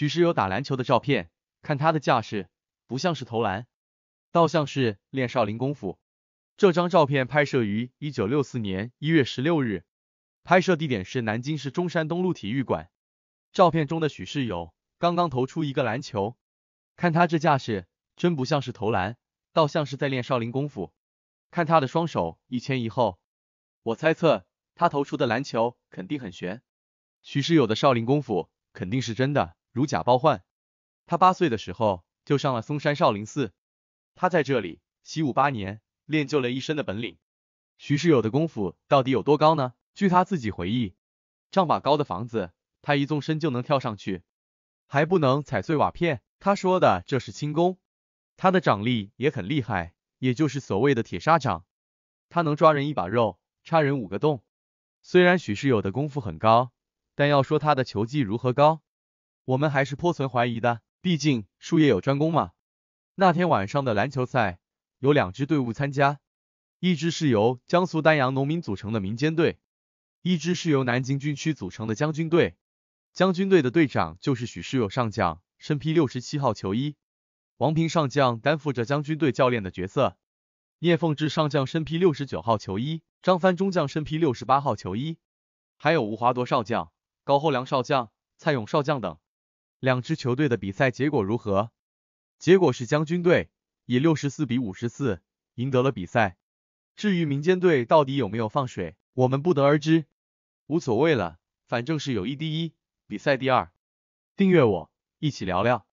许是有打篮球的照片，看他的架势，不像是投篮，倒像是练少林功夫。这张照片拍摄于1964年1月16日，拍摄地点是南京市中山东路体育馆。照片中的许世友刚刚投出一个篮球，看他这架势，真不像是投篮，倒像是在练少林功夫。看他的双手一前一后，我猜测他投出的篮球肯定很悬。许世友的少林功夫肯定是真的，如假包换。他8岁的时候就上了嵩山少林寺，他在这里习武8年，练就了一身的本领。许世友的功夫到底有多高呢？据他自己回忆，丈把高的房子，他一纵身就能跳上去，还不能踩碎瓦片。他说的这是轻功，他的掌力也很厉害，也就是所谓的铁砂掌，他能抓人一把肉，插人5个洞。虽然许世友的功夫很高，但要说他的球技如何高，我们还是颇存怀疑的，毕竟术业有专攻嘛。那天晚上的篮球赛有2支队伍参加，一支是由江苏丹阳农民组成的民间队，一支是由南京军区组成的将军队。将军队的队长就是许世友上将，身披67号球衣。王平上将担负着将军队教练的角色，聂凤志上将身披69号球衣，张帆中将身披68号球衣，还有吴华铎少将、高厚良少将、蔡勇少将等。2支球队的比赛结果如何？结果是将军队以64比54赢得了比赛。至于民间队到底有没有放水，我们不得而知，无所谓了，反正是友谊第一，比赛第二。订阅我，一起聊聊。